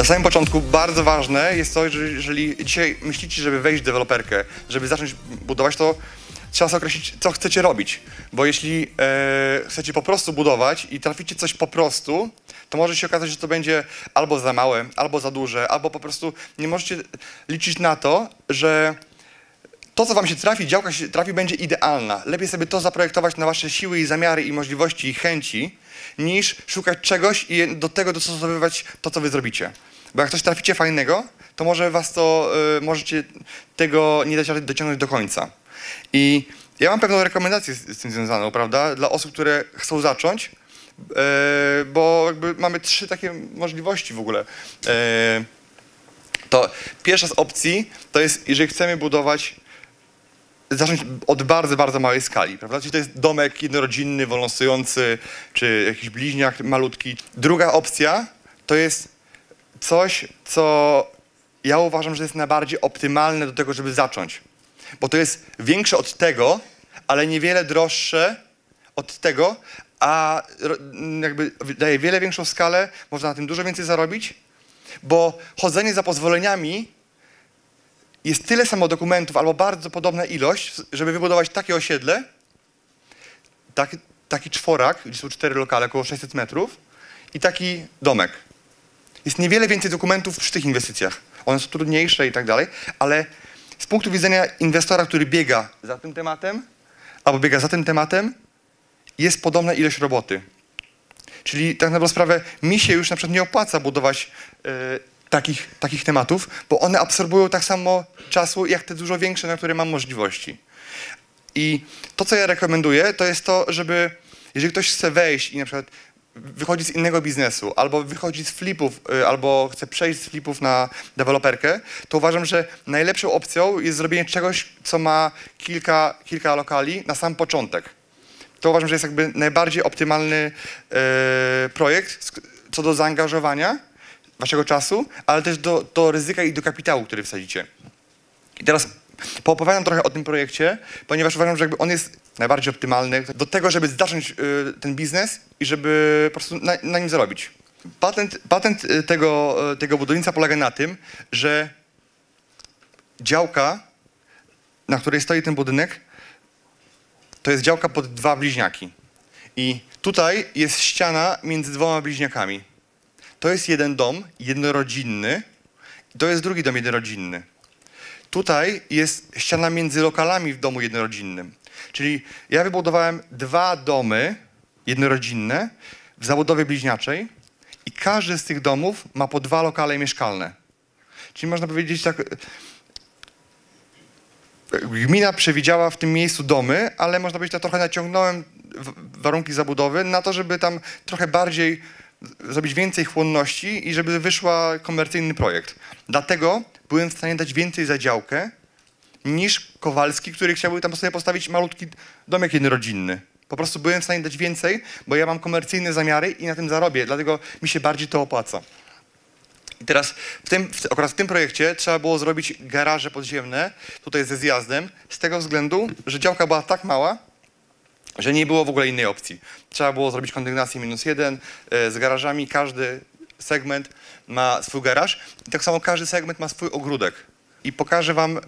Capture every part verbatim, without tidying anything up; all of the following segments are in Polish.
Na samym początku bardzo ważne jest to, że jeżeli dzisiaj myślicie, żeby wejść w deweloperkę, żeby zacząć budować, to trzeba sobie określić, co chcecie robić. Bo jeśli e, chcecie po prostu budować i traficie coś po prostu, to może się okazać, że to będzie albo za małe, albo za duże, albo po prostu nie możecie liczyć na to, że to, co wam się trafi, działka się trafi, będzie idealna. Lepiej sobie to zaprojektować na wasze siły i zamiary i możliwości i chęci, niż szukać czegoś i do tego dostosowywać to, co wy zrobicie. Bo jak coś traficie fajnego, to może was to, y, możecie tego nie dać dociągnąć do końca. I ja mam pewną rekomendację z, z tym związaną, prawda, dla osób, które chcą zacząć, y, bo jakby mamy trzy takie możliwości w ogóle. Y, to pierwsza z opcji to jest, jeżeli chcemy budować, zacząć od bardzo, bardzo małej skali, prawda? Czyli to jest domek jednorodzinny, wolnostojący, czy jakiś bliźniak malutki. Druga opcja to jest coś, co ja uważam, że jest najbardziej optymalne do tego, żeby zacząć. Bo to jest większe od tego, ale niewiele droższe od tego, a jakby daje wiele większą skalę, można na tym dużo więcej zarobić, bo chodzenie za pozwoleniami jest tyle samo dokumentów, albo bardzo podobna ilość, żeby wybudować takie osiedle, taki, taki czworak, gdzie są cztery lokale, około sześćset metrów, i taki domek. Jest niewiele więcej dokumentów przy tych inwestycjach. One są trudniejsze i tak dalej, ale z punktu widzenia inwestora, który biega za tym tematem, albo biega za tym tematem, jest podobna ilość roboty. Czyli tak naprawdę sprawę mi się już na przykład nie opłaca budować yy, Takich, takich tematów, bo one absorbują tak samo czasu, jak te dużo większe, na które mam możliwości. I to, co ja rekomenduję, to jest to, żeby, jeżeli ktoś chce wejść i na przykład wychodzi z innego biznesu, albo wychodzi z flipów, albo chce przejść z flipów na deweloperkę, to uważam, że najlepszą opcją jest zrobienie czegoś, co ma kilka, kilka lokali na sam początek. To uważam, że jest jakby najbardziej optymalny yy, projekt co do zaangażowania waszego czasu, ale też do, do ryzyka i do kapitału, który wsadzicie. I teraz poopowiadam trochę o tym projekcie, ponieważ uważam, że jakby on jest najbardziej optymalny do tego, żeby zacząć y, ten biznes i żeby po prostu na, na nim zarobić. Patent, patent tego, tego budownictwa polega na tym, że działka, na której stoi ten budynek, to jest działka pod dwa bliźniaki. I tutaj jest ściana między dwoma bliźniakami. To jest jeden dom jednorodzinny, to jest drugi dom jednorodzinny. Tutaj jest ściana między lokalami w domu jednorodzinnym. Czyli ja wybudowałem dwa domy jednorodzinne w zabudowie bliźniaczej i każdy z tych domów ma po dwa lokale mieszkalne. Czyli można powiedzieć tak, gmina przewidziała w tym miejscu domy, ale można powiedzieć, że trochę naciągnąłem warunki zabudowy na to, żeby tam trochę bardziej zrobić więcej chłonności i żeby wyszła komercyjny projekt. Dlatego byłem w stanie dać więcej za działkę niż Kowalski, który chciałby tam sobie postawić malutki domek jednorodzinny. Po prostu byłem w stanie dać więcej, bo ja mam komercyjne zamiary i na tym zarobię, dlatego mi się bardziej to opłaca. I teraz w tym, w, akurat w tym projekcie trzeba było zrobić garaże podziemne, tutaj ze zjazdem, z tego względu, że działka była tak mała, że nie było w ogóle innej opcji. Trzeba było zrobić kondygnację minus jeden z garażami. Każdy segment ma swój garaż. I tak samo każdy segment ma swój ogródek. I pokażę wam,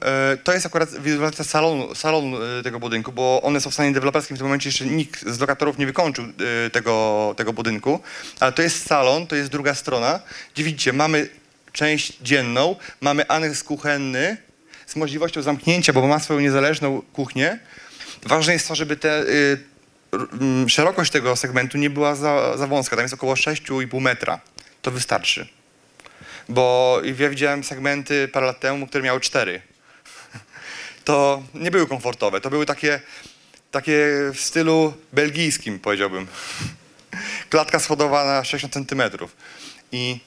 to jest akurat wizualizacja salonu, salonu tego budynku, bo one są w stanie deweloperskim. W tym momencie jeszcze nikt z lokatorów nie wykończył tego, tego budynku. Ale to jest salon, to jest druga strona, gdzie widzicie, mamy część dzienną, mamy aneks kuchenny z możliwością zamknięcia, bo ma swoją niezależną kuchnię. Ważne jest to, żeby te, y, y, szerokość tego segmentu nie była za, za wąska. Tam jest około sześć i pół metra. To wystarczy. Bo ja widziałem segmenty parę lat temu, które miały cztery. To nie były komfortowe. To były takie, takie w stylu belgijskim, powiedziałbym. Klatka schodowa na sześćdziesiąt centymetrów. I,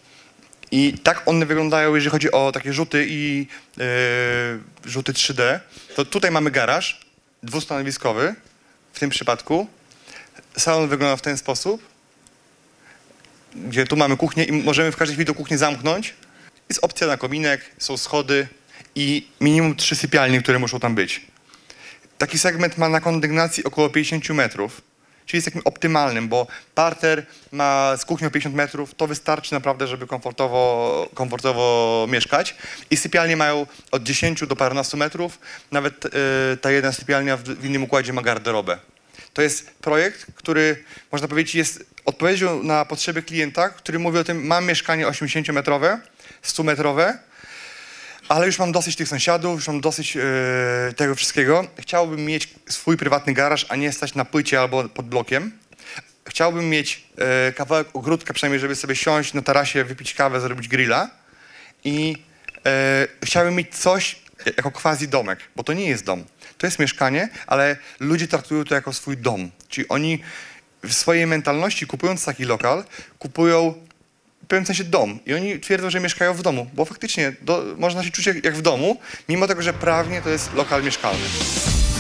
i tak one wyglądają, jeżeli chodzi o takie rzuty i y, rzuty trzy D. To tutaj mamy garaż dwustanowiskowy, w tym przypadku. Salon wygląda w ten sposób, gdzie tu mamy kuchnię i możemy w każdej chwili tą kuchnię zamknąć. Jest opcja na kominek, są schody i minimum trzy sypialnie, które muszą tam być. Taki segment ma na kondygnacji około pięćdziesiąt metrów. czyli jest takim optymalnym, bo parter ma z kuchnią pięćdziesiąt metrów, to wystarczy naprawdę, żeby komfortowo, komfortowo mieszkać. I sypialnie mają od dziesięciu do parunastu metrów, nawet y, ta jedna sypialnia w, w innym układzie ma garderobę. To jest projekt, który, można powiedzieć, jest odpowiedzią na potrzeby klienta, który mówi o tym, mam mieszkanie osiemdziesięciometrowe, stumetrowe, ale już mam dosyć tych sąsiadów, już mam dosyć yy, tego wszystkiego. Chciałbym mieć swój prywatny garaż, a nie stać na płycie albo pod blokiem. Chciałbym mieć yy, kawałek ogródka przynajmniej, żeby sobie siąść na tarasie, wypić kawę, zrobić grilla. I yy, chciałbym mieć coś jako quasi domek, bo to nie jest dom. To jest mieszkanie, ale ludzie traktują to jako swój dom. Czyli oni w swojej mentalności, kupując taki lokal, kupują w pewnym sensie dom. I oni twierdzą, że mieszkają w domu, bo faktycznie do, można się czuć jak, jak w domu, mimo tego, że prawnie to jest lokal mieszkalny.